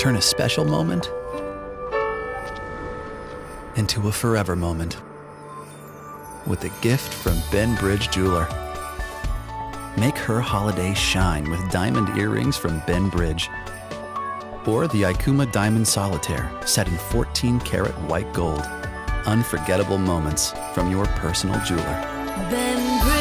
turn a special moment into a forever moment with a gift from Ben Bridge Jeweler. Make her holiday shine with diamond earrings from Ben Bridge, or the Ikuma Diamond Solitaire set in 14-karat white gold. Unforgettable moments from your personal jeweler. Ben Bridge.